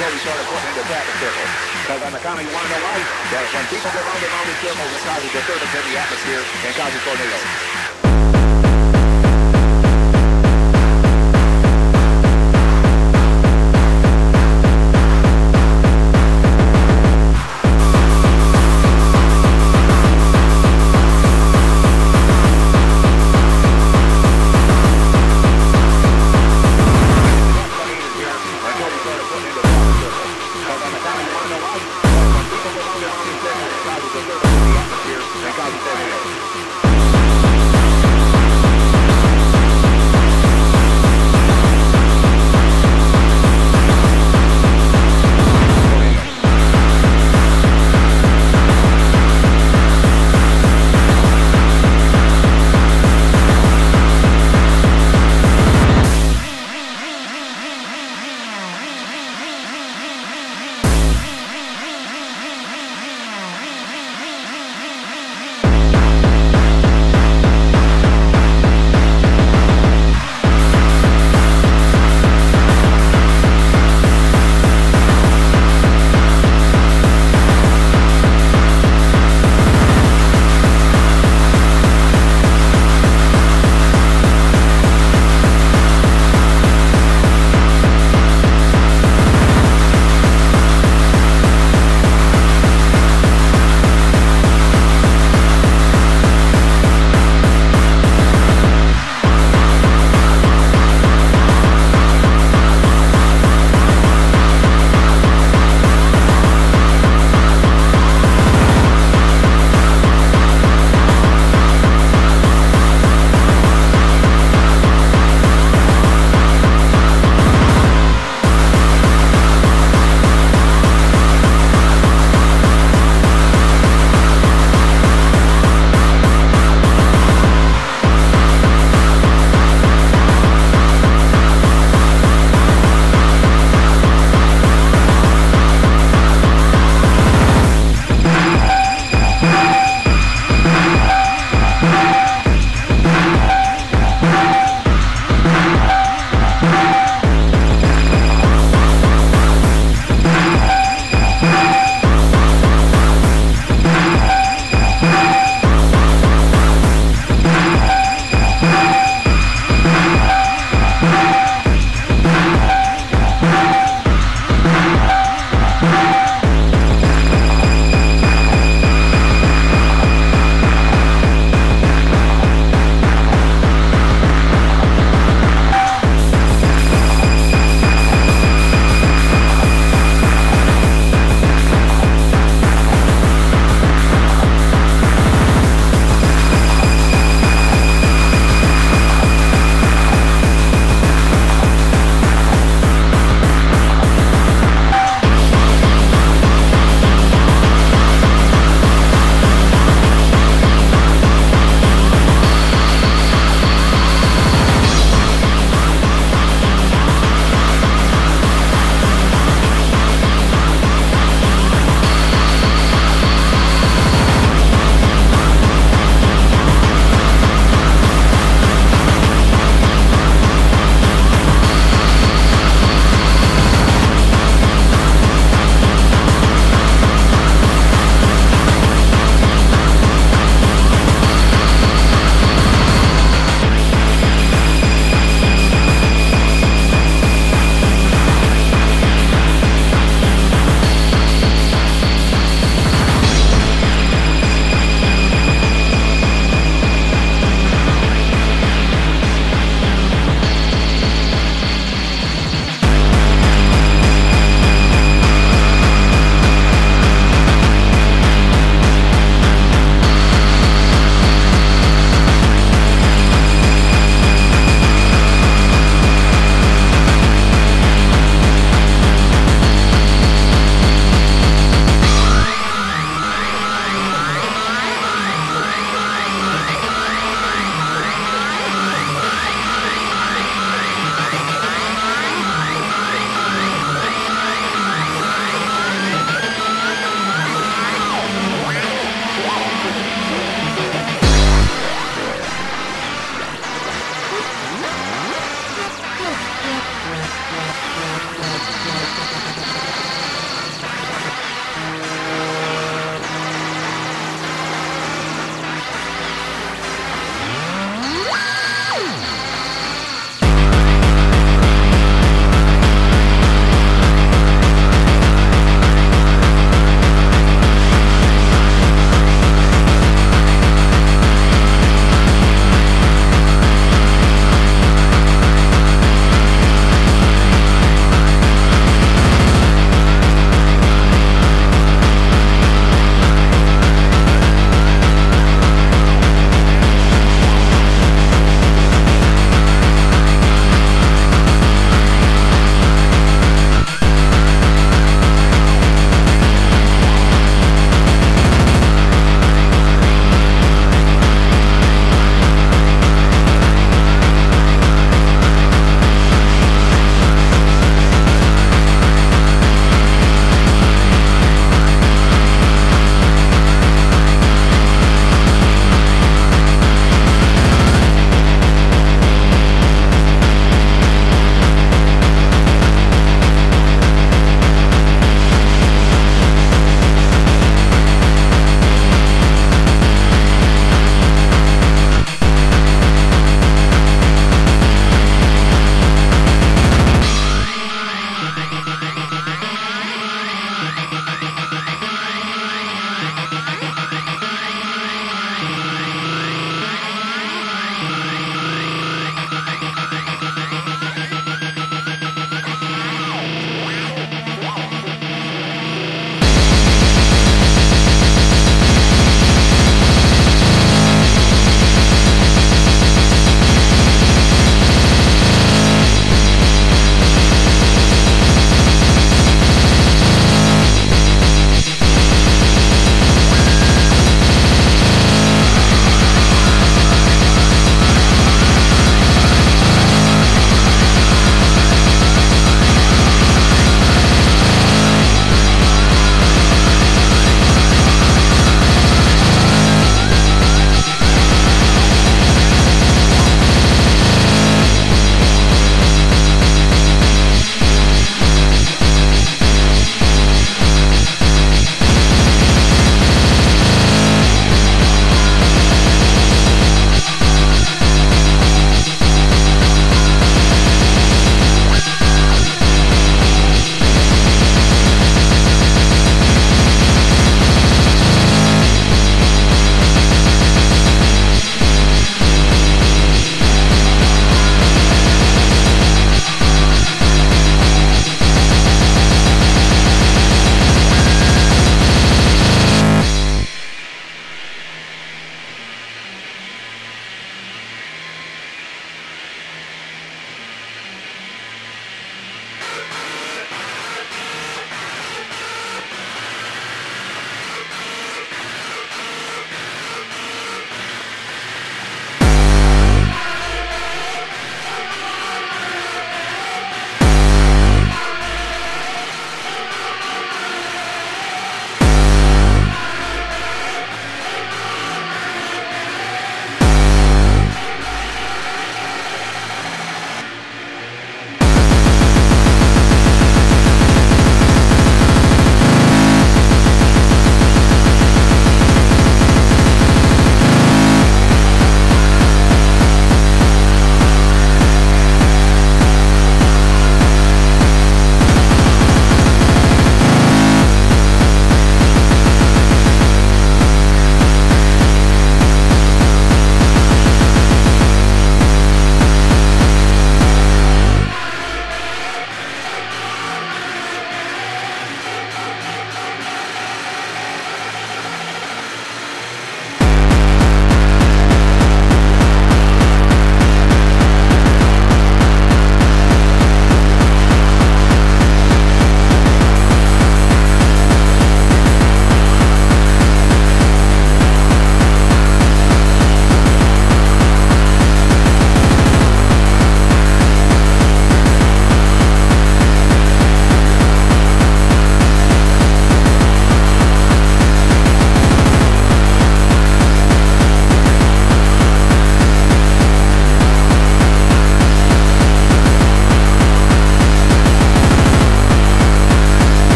until we sort of put into traffic circles. Because on the county, you want to know why? That when people go round and round in circles, it causes disturbance in the atmosphere and causes tornadoes. Thank you.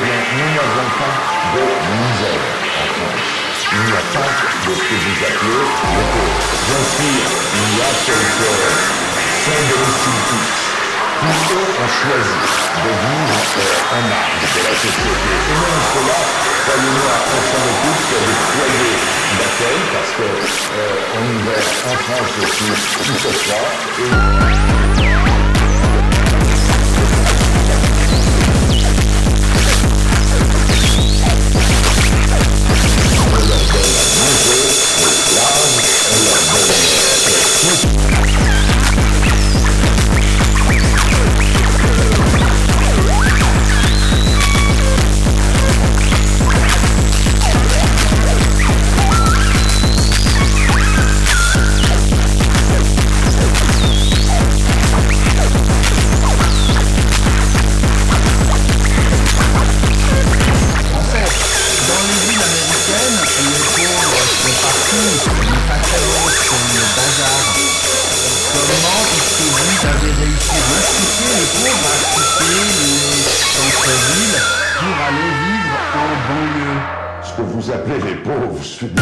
bien, nous n'avons pas de misère en France. Il n'y a pas de ce que vous appelez le pauvre. Bien sûr, il y a quelques sans domicile fixe. Tous eux ont choisi de vivre en marge de la société. Et même cela, ça nous a ensemble tous qu'il y a des foyers d'accueil, parce qu'on ouvre en France aussi tout ce soir. Que vous appelez les pauvres sud.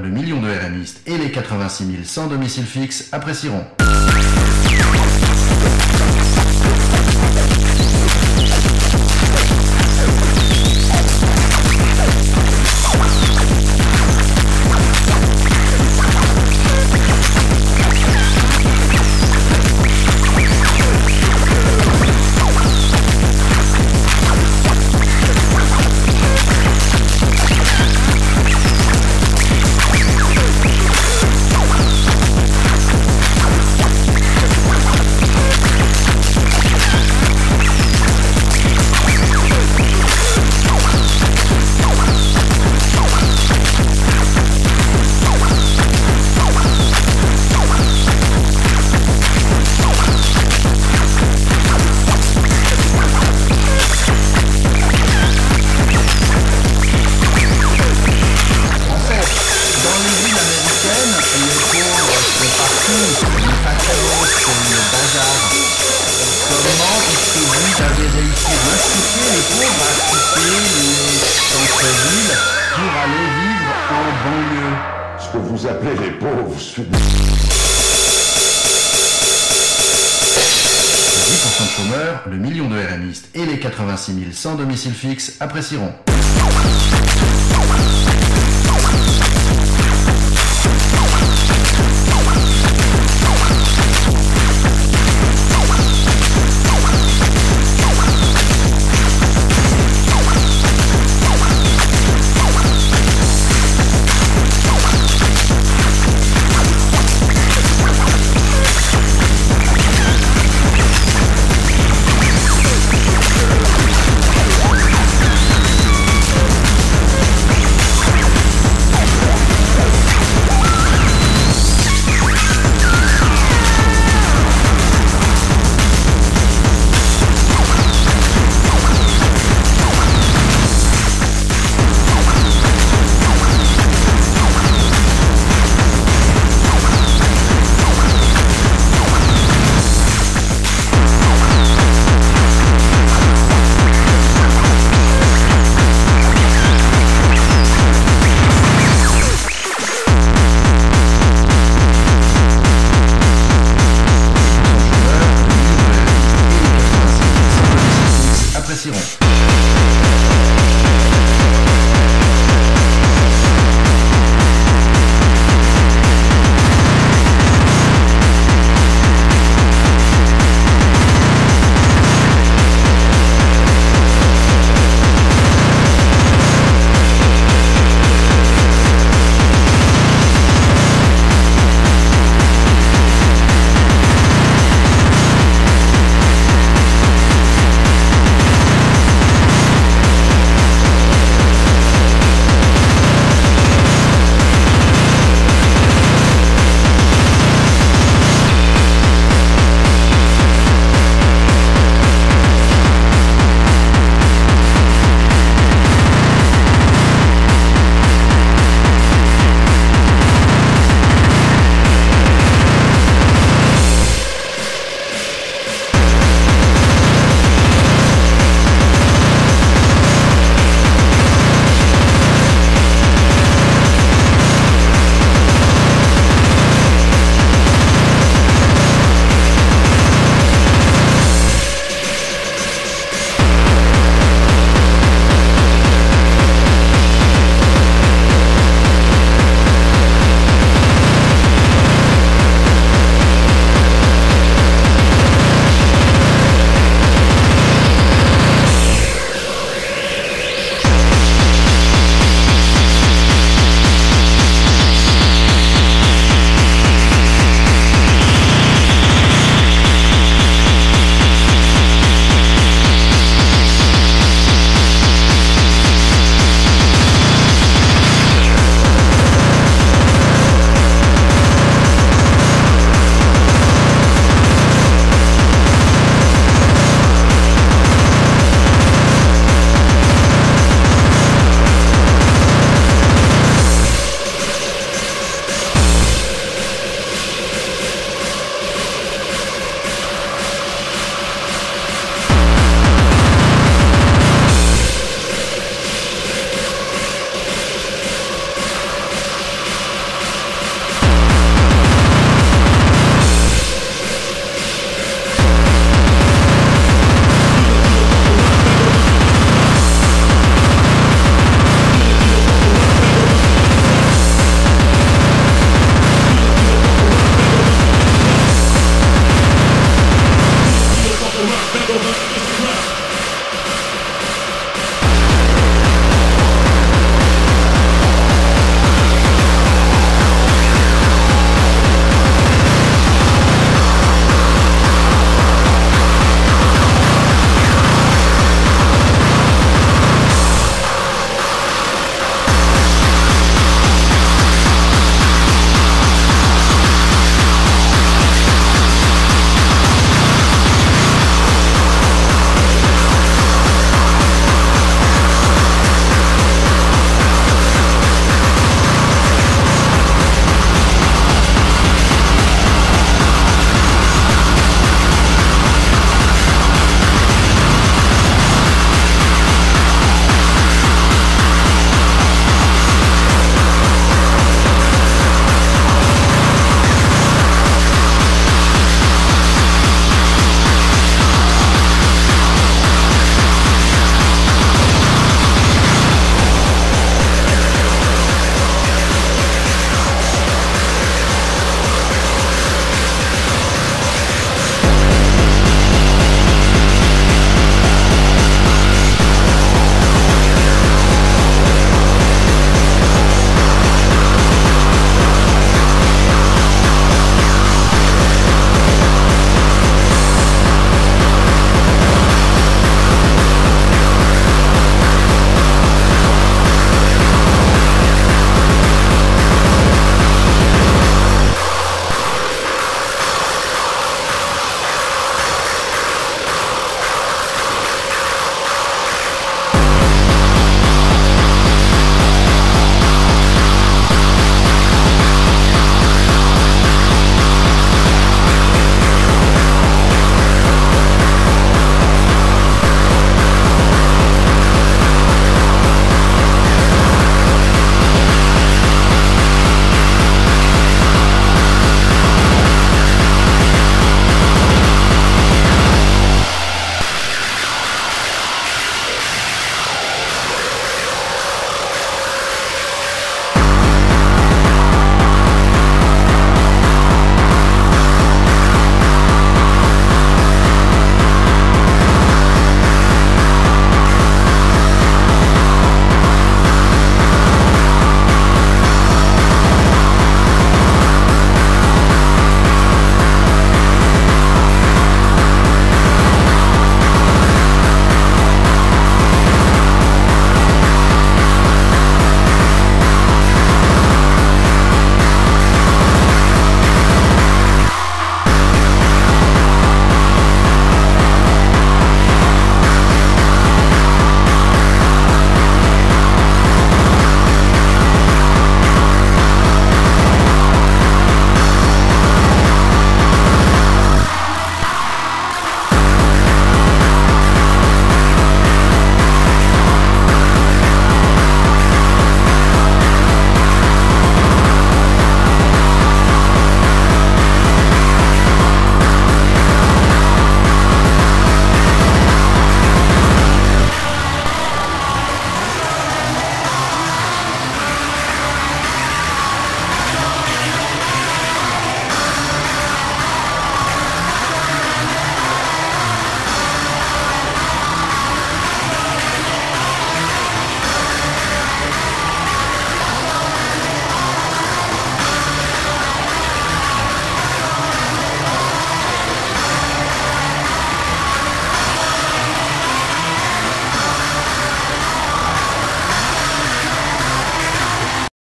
Le million de RMistes et les 86 000 sans domicile fixe apprécieront. Que vous appelez les pauvres sud. 10% de chômeurs, le million de RMistes et les 86 000 sans domicile fixe apprécieront.